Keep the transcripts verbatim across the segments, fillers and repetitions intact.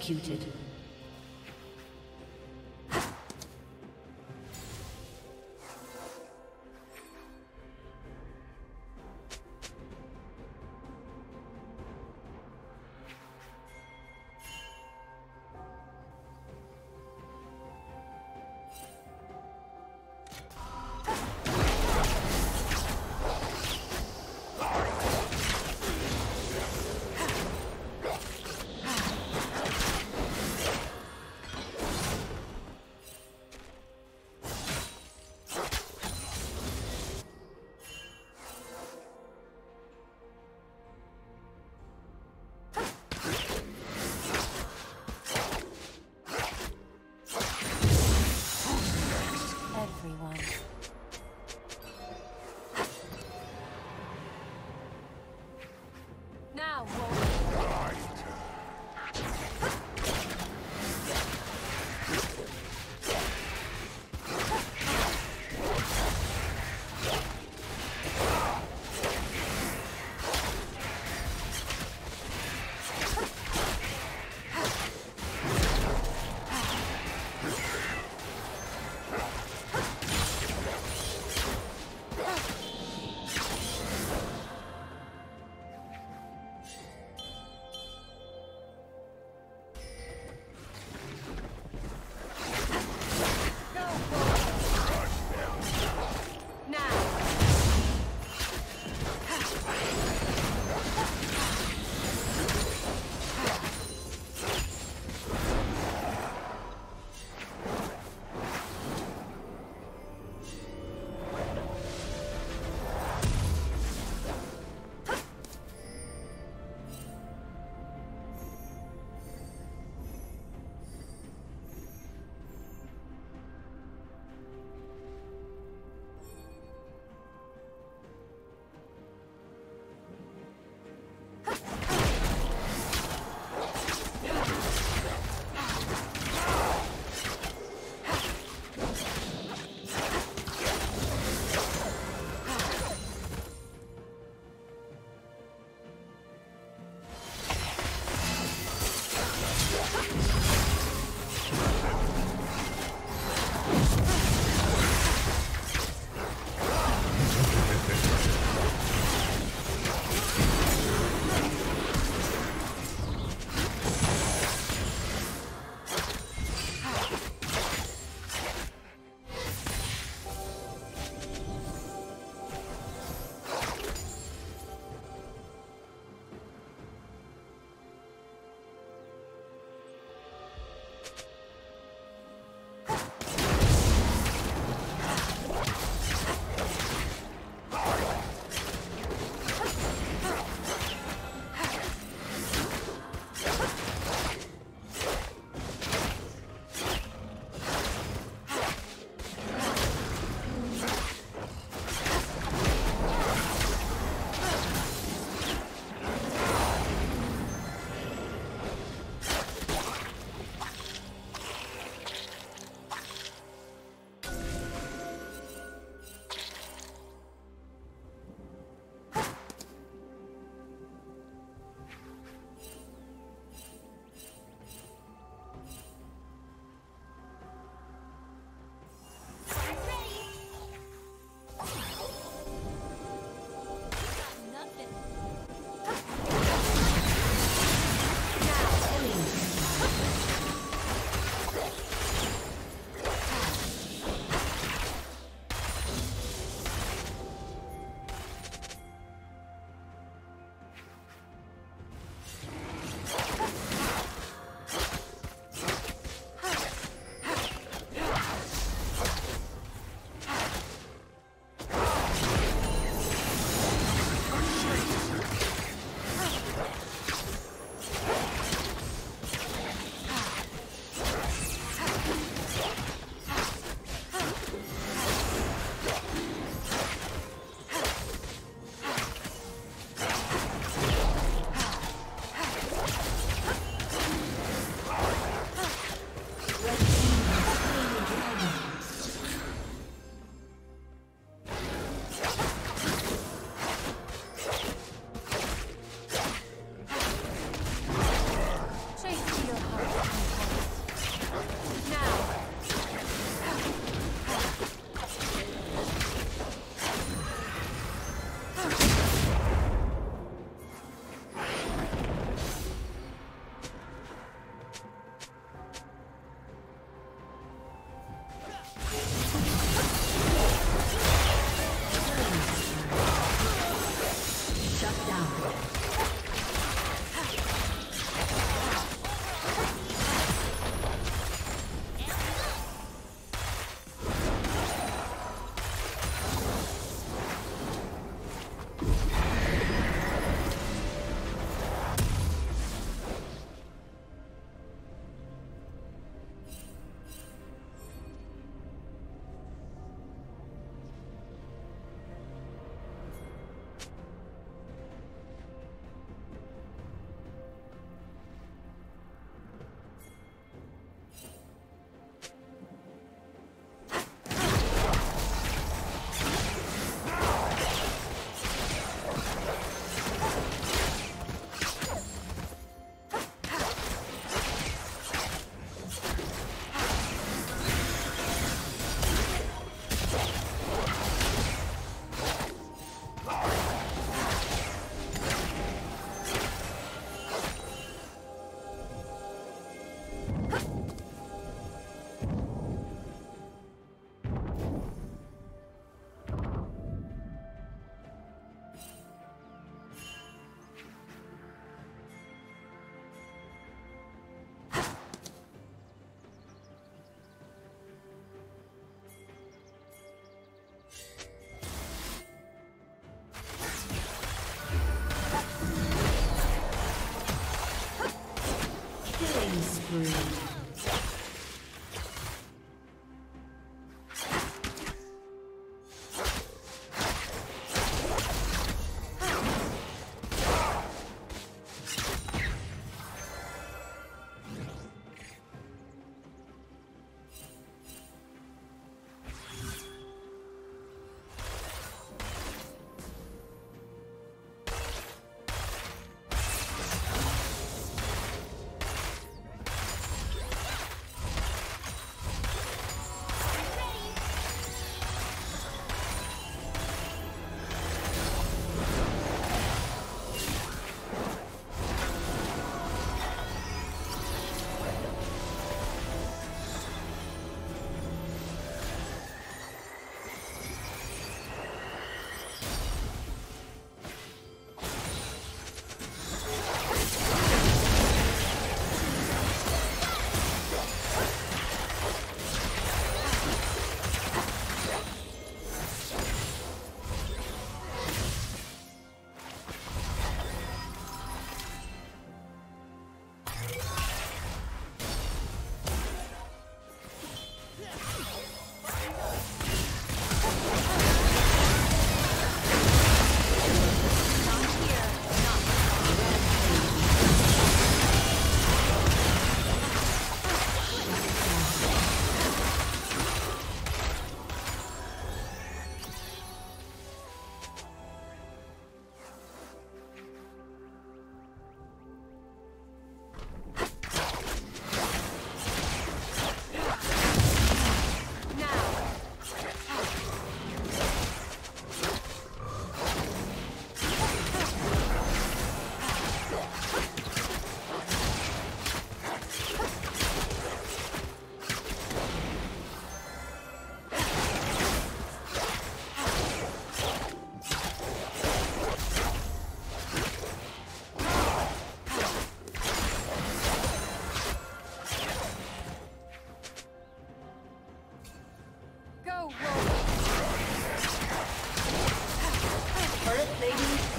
executed.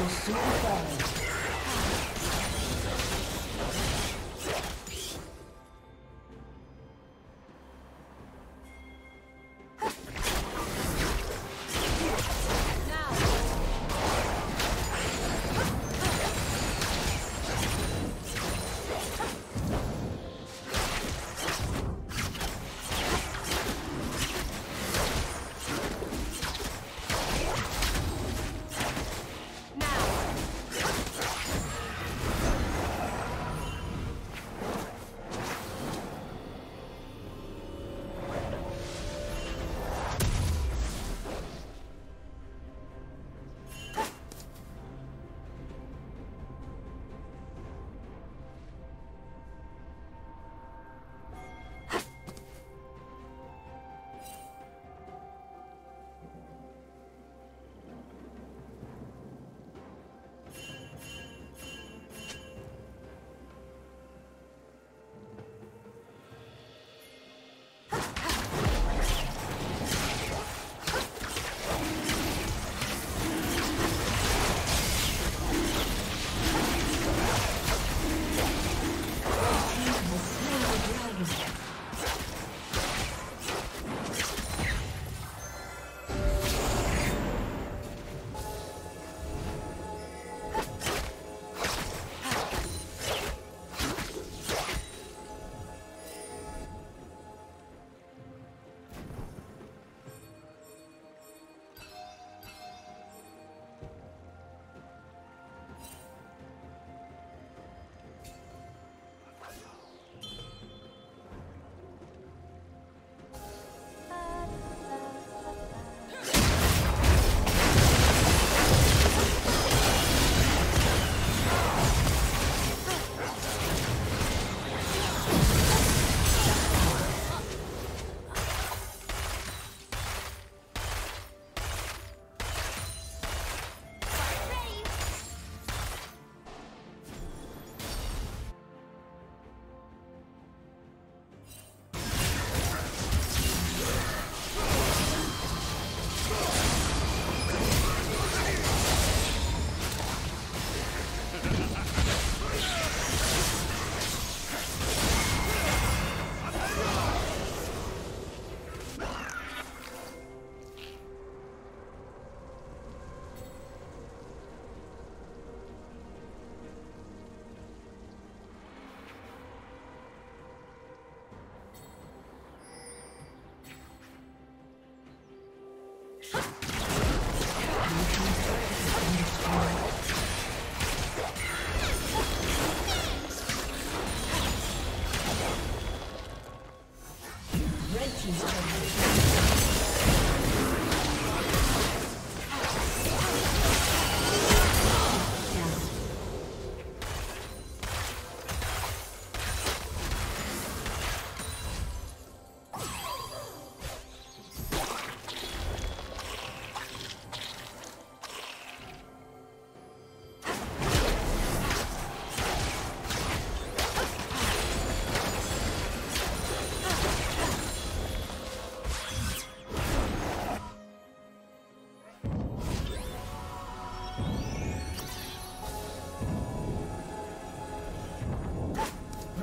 will soon fall.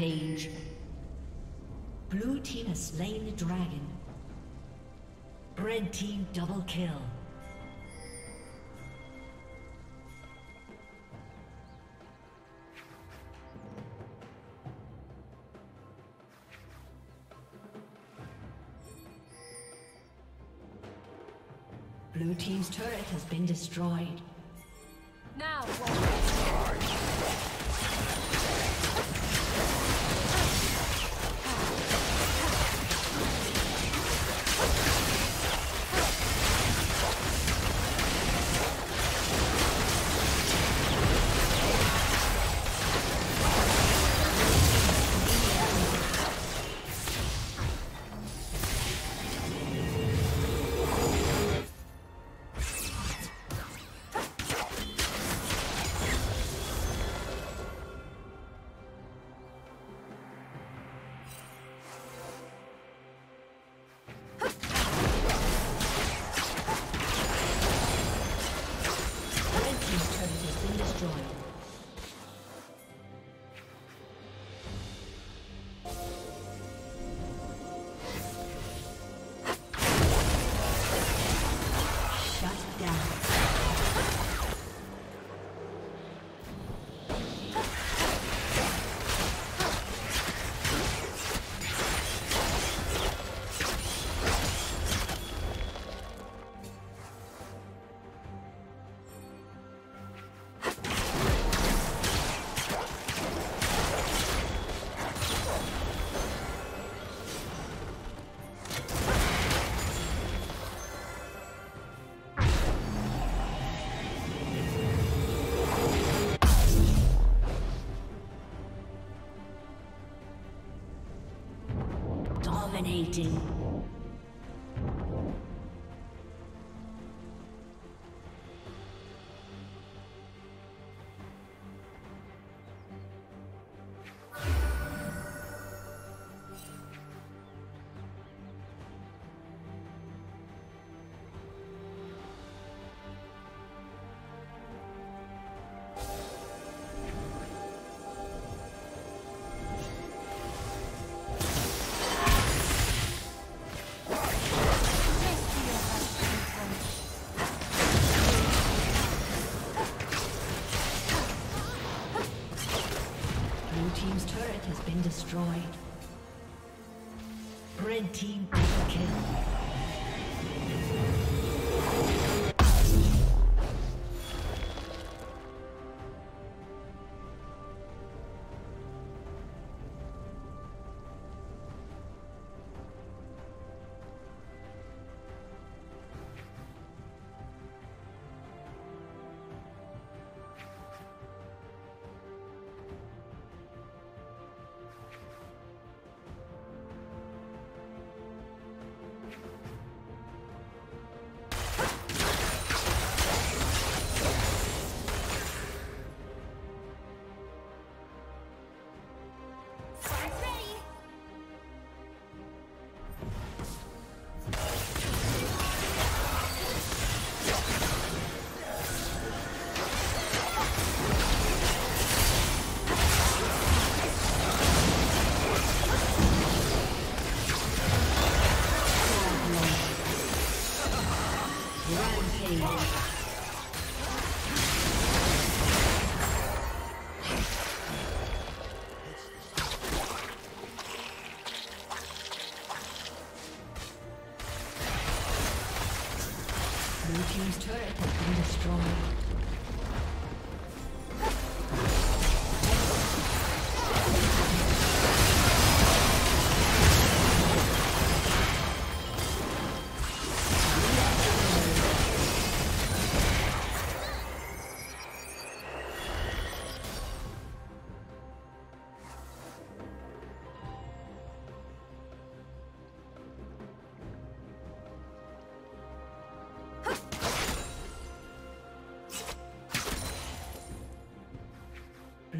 Rampage. Blue team has slain the dragon. Red team double kill. Blue team's turret has been destroyed. Now dominating. Destroyed. Red team kill. His turret has been destroyed.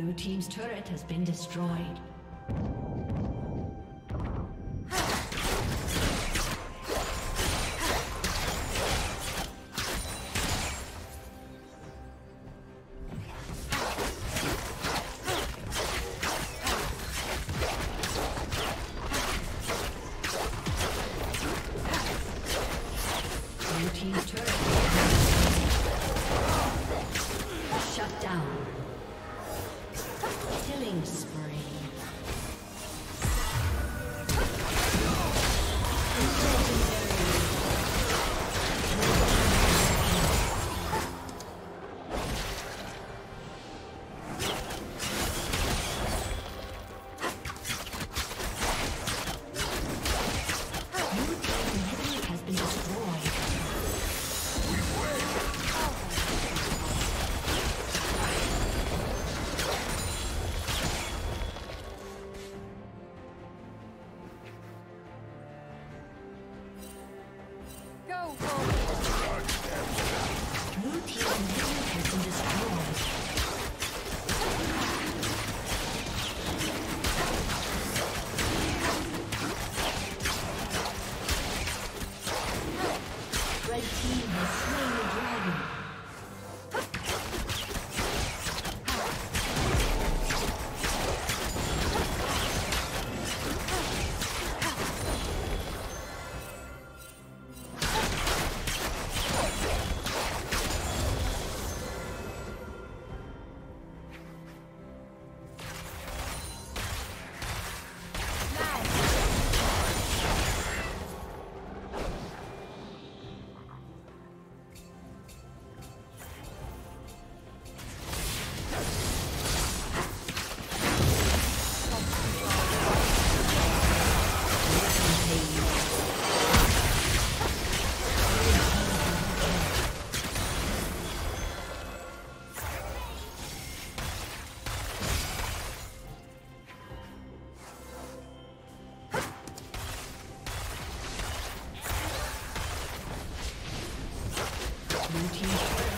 Blue team's turret has been destroyed. team's